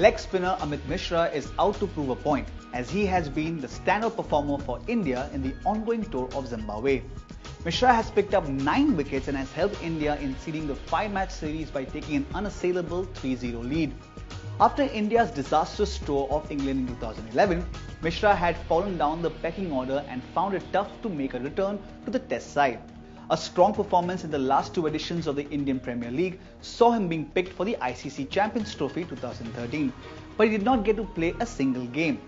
Leg spinner Amit Mishra is out to prove a point, as he has been the standout performer for India in the ongoing tour of Zimbabwe. Mishra has picked up 9 wickets and has helped India in seeding the 5-match series by taking an unassailable 3-0 lead. After India's disastrous tour of England in 2011, Mishra had fallen down the pecking order and found it tough to make a return to the Test side. A strong performance in the last 2 editions of the Indian Premier League saw him being picked for the ICC Champions Trophy 2013, but he did not get to play a single game.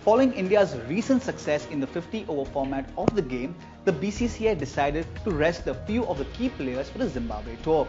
Following India's recent success in the 50-over format of the game, the BCCI decided to rest a few of the key players for the Zimbabwe tour.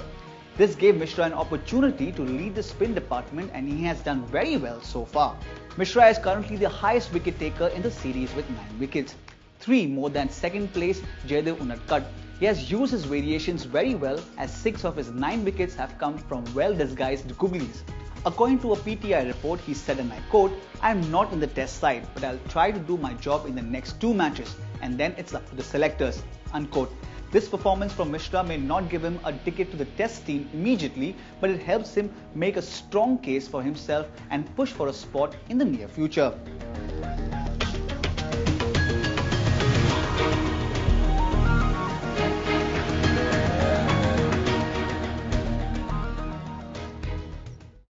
This gave Mishra an opportunity to lead the spin department, and he has done very well so far. Mishra is currently the highest wicket taker in the series with 9 wickets, 3 more than second place Jaydev Unadkat. He has used his variations very well, as 6 of his 9 wickets have come from well-disguised googlies. According to a PTI report, he said, and I quote, "I am not in the Test side, but I'll try to do my job in the next 2 matches, and then it's up to the selectors," unquote. This performance from Mishra may not give him a ticket to the Test team immediately, but it helps him make a strong case for himself and push for a spot in the near future.